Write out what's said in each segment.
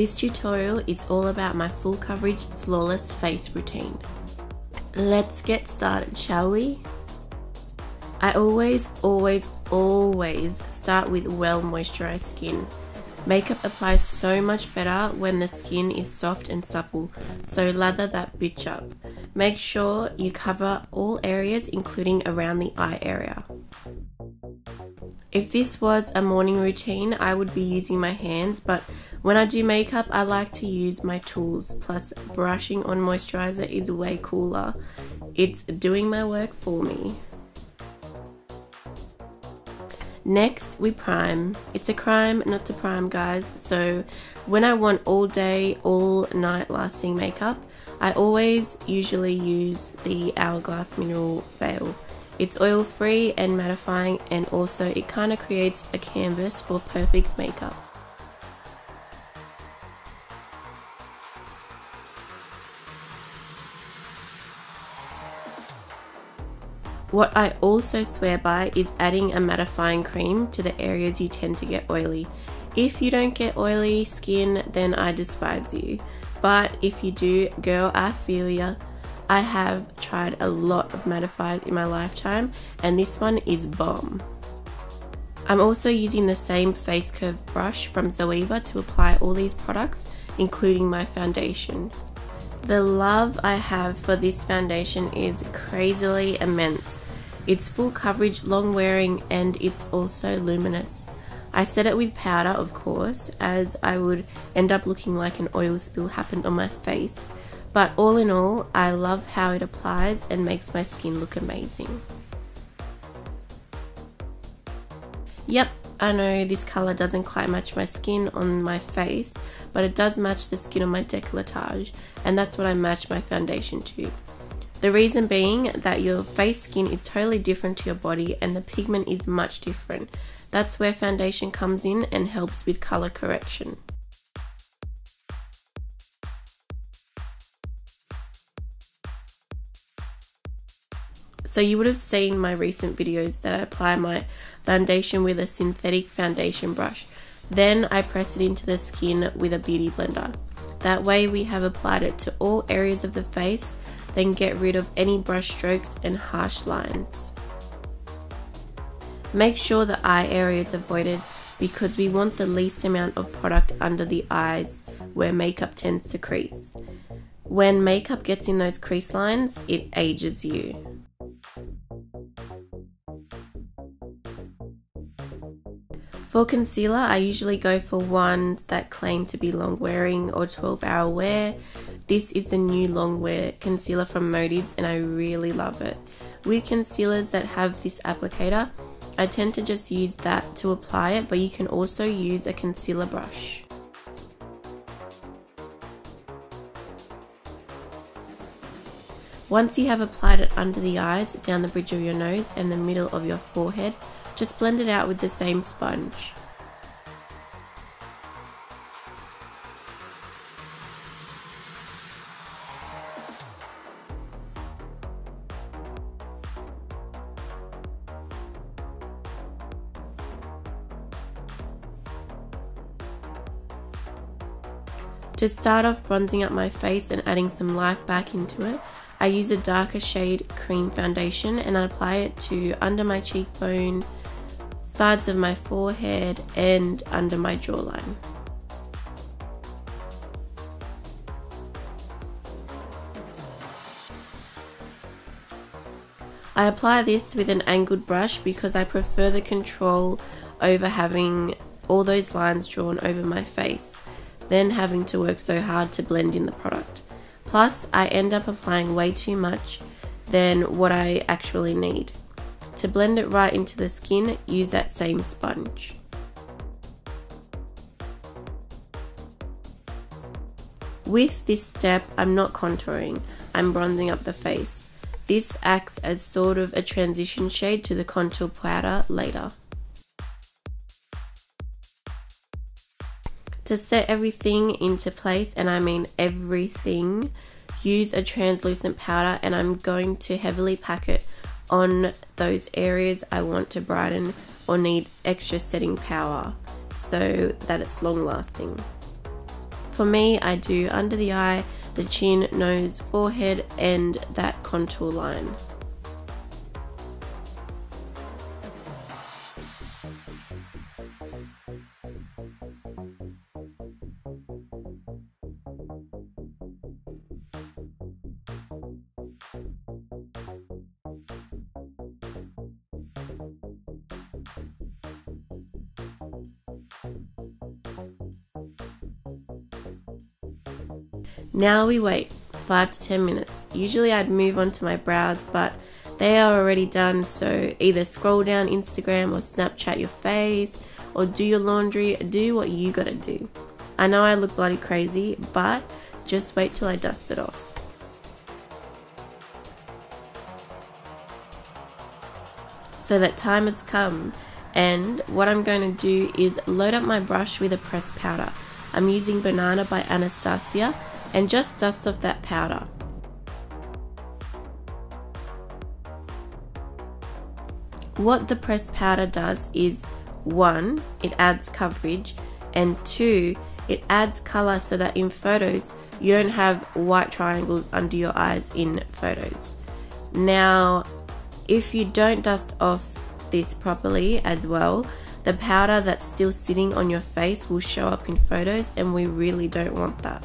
This tutorial is all about my full coverage flawless face routine. Let's get started, shall we? I always start with well moisturized skin. Makeup applies so much better when the skin is soft and supple, so lather that bitch up. Make sure you cover all areas, including around the eye area. If this was a morning routine, I would be using my hands, but when I do makeup, I like to use my tools, plus brushing on moisturizer is way cooler. It's doing my work for me. Next, we prime. It's a crime not to prime, guys, so when I want all day, all night lasting makeup, I usually use the Hourglass Mineral Veil. It's oil free and mattifying, and also it kind of creates a canvas for perfect makeup. What I also swear by is adding a mattifying cream to the areas you tend to get oily. If you don't get oily skin, then I despise you. But if you do, girl, I feel ya. I have tried a lot of mattifiers in my lifetime, and this one is bomb. I'm also using the same face curve brush from Zoeva to apply all these products, including my foundation. The love I have for this foundation is crazily immense. It's full coverage, long wearing, and it's also luminous. I set it with powder, of course, as I would end up looking like an oil spill happened on my face. But all in all, I love how it applies and makes my skin look amazing. Yep, I know this colour doesn't quite match my skin on my face, but it does match the skin on my décolletage, and that's what I match my foundation to. The reason being that your face skin is totally different to your body and the pigment is much different. That's where foundation comes in and helps with colour correction. So you would have seen my recent videos that I apply my foundation with a synthetic foundation brush. Then I press it into the skin with a beauty blender. That way we have applied it to all areas of the face, then get rid of any brush strokes and harsh lines. Make sure the eye area is avoided because we want the least amount of product under the eyes where makeup tends to crease. When makeup gets in those crease lines, it ages you. For concealer, I usually go for ones that claim to be long wearing or 12-hour wear. This is the new Longwear Concealer from Motives and I really love it. With concealers that have this applicator, I tend to just use that to apply it, but you can also use a concealer brush. Once you have applied it under the eyes, down the bridge of your nose and the middle of your forehead, just blend it out with the same sponge. To start off bronzing up my face and adding some life back into it, I use a darker shade cream foundation and I apply it to under my cheekbone, sides of my forehead and under my jawline. I apply this with an angled brush because I prefer the control over having all those lines drawn over my face, then having to work so hard to blend in the product. Plus, I end up applying way too much than what I actually need. To blend it right into the skin, use that same sponge. With this step, I'm not contouring, I'm bronzing up the face. This acts as sort of a transition shade to the contour powder later. To set everything into place, and I mean everything, use a translucent powder, and I'm going to heavily pack it on those areas I want to brighten or need extra setting power so that it's long lasting. For me, I do under the eye, the chin, nose, forehead, and that contour line. Now we wait 5 to 10 minutes. Usually I'd move on to my brows, but they are already done, so either scroll down Instagram or Snapchat your face, or do your laundry, do what you gotta do. I know I look bloody crazy, but just wait till I dust it off. So that time has come, and what I'm going to do is load up my brush with a pressed powder. I'm using Banana by Anastasia, and just dust off that powder. What the pressed powder does is, 1, it adds coverage, and 2, it adds color so that in photos you don't have white triangles under your eyes in photos. Now, if you don't dust off this properly as well, the powder that's still sitting on your face will show up in photos, and we really don't want that.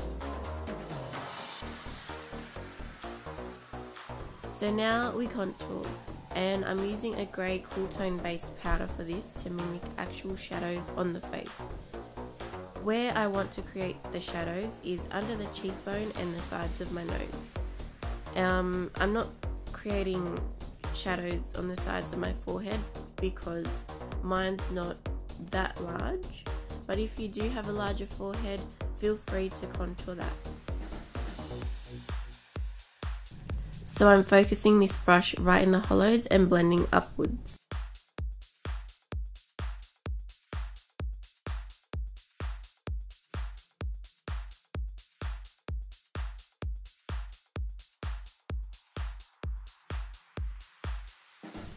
So now we contour, and I'm using a grey cool tone base powder for this to mimic actual shadows on the face. Where I want to create the shadows is under the cheekbone and the sides of my nose. I'm not creating shadows on the sides of my forehead because mine's not that large, but if you do have a larger forehead, feel free to contour that. So I'm focusing this brush right in the hollows and blending upwards.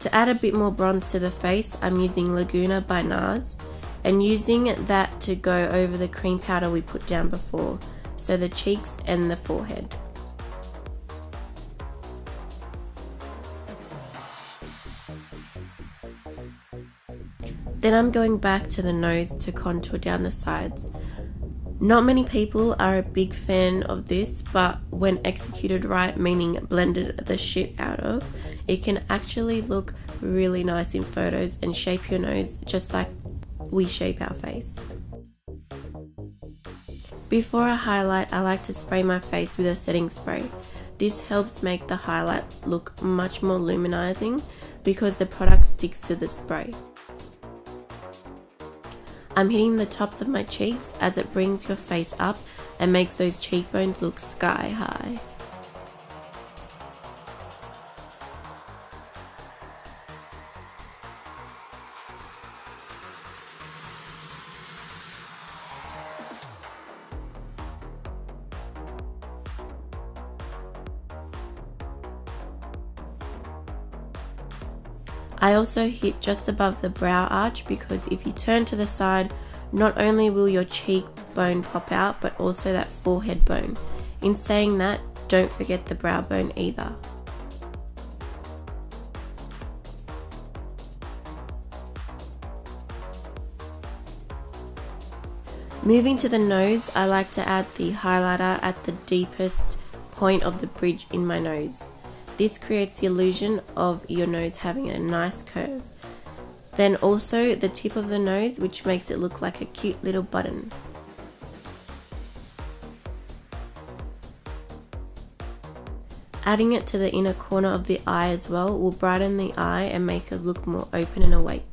To add a bit more bronze to the face, I'm using Laguna by NARS and using that to go over the cream powder we put down before, so the cheeks and the forehead. Then I'm going back to the nose to contour down the sides. Not many people are a big fan of this, but when executed right, meaning blended the shit out of, it can actually look really nice in photos and shape your nose just like we shape our face. Before I highlight, I like to spray my face with a setting spray. This helps make the highlight look much more luminizing because the product sticks to the spray. I'm hitting the tops of my cheeks as it brings your face up and makes those cheekbones look sky high. I also hit just above the brow arch because if you turn to the side, not only will your cheekbone pop out, but also that forehead bone. In saying that, don't forget the brow bone either. Moving to the nose, I like to add the highlighter at the deepest point of the bridge in my nose. This creates the illusion of your nose having a nice curve. Then also the tip of the nose, which makes it look like a cute little button. Adding it to the inner corner of the eye as well will brighten the eye and make it look more open and awake.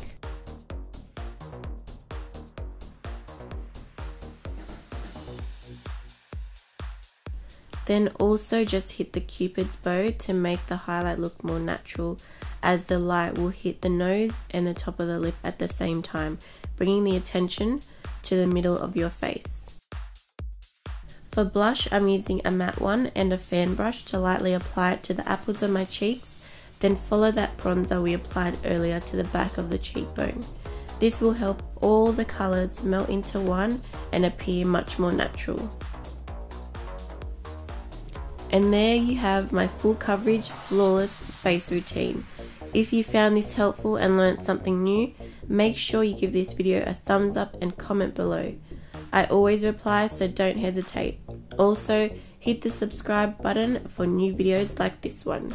Then also just hit the cupid's bow to make the highlight look more natural, as the light will hit the nose and the top of the lip at the same time, bringing the attention to the middle of your face. For blush, I'm using a matte one and a fan brush to lightly apply it to the apples of my cheeks, then follow that bronzer we applied earlier to the back of the cheekbone. This will help all the colours melt into one and appear much more natural. And there you have my full coverage, flawless face routine. If you found this helpful and learned something new, make sure you give this video a thumbs up and comment below. I always reply, so don't hesitate. Also, hit the subscribe button for new videos like this one.